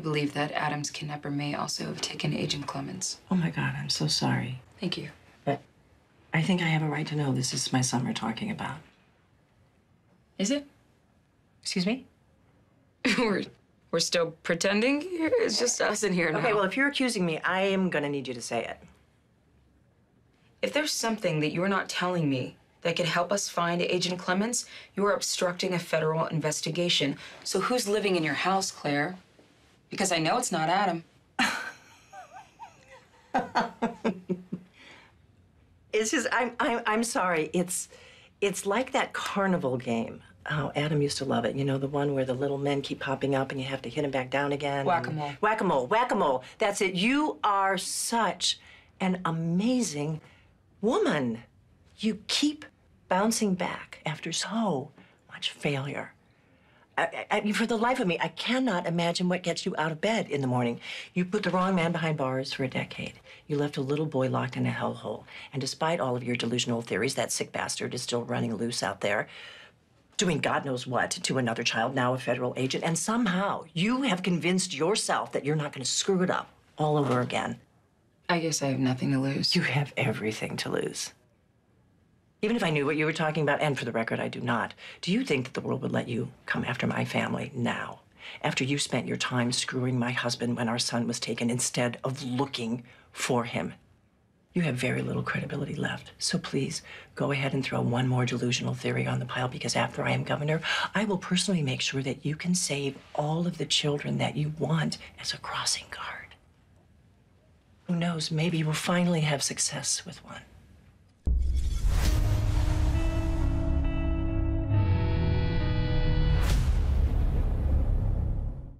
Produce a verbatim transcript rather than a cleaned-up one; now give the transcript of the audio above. We believe that Adam's kidnapper may also have taken Agent Clemens. Oh my God, I'm so sorry. Thank you. But I think I have a right to know this is my son we're talking about. Is it? Excuse me? we're, we're still pretending here? It's just us in here now. Okay, well, if you're accusing me, I am gonna need you to say it. If there's something that you're not telling me that could help us find Agent Clemens, you are obstructing a federal investigation. So who's living in your house, Claire? Because I know it's not Adam. It's just, I'm, I'm, I'm sorry. It's, it's like that carnival game. Oh, Adam used to love it. You know, the one where the little men keep popping up and you have to hit them back down again. Whack-a-mole. Whack-a-mole, whack-a-mole. That's it. You are such an amazing woman. You keep bouncing back after so much failure. I, I mean, for the life of me, I cannot imagine what gets you out of bed in the morning. You put the wrong man behind bars for a decade. You left a little boy locked in a hellhole. And despite all of your delusional theories, that sick bastard is still running loose out there, doing God knows what to another child, now a federal agent. And somehow you have convinced yourself that you're not going to screw it up all over again. I guess I have nothing to lose. You have everything to lose. Even if I knew what you were talking about, and for the record, I do not, do you think that the world would let you come after my family now, after you spent your time screwing my husband when our son was taken instead of looking for him? You have very little credibility left, so please go ahead and throw one more delusional theory on the pile, because after I am governor, I will personally make sure that you can save all of the children that you want as a crossing guard. Who knows, maybe you will finally have success with one.